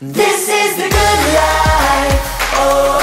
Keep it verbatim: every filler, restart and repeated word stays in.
This is the good life. Oh.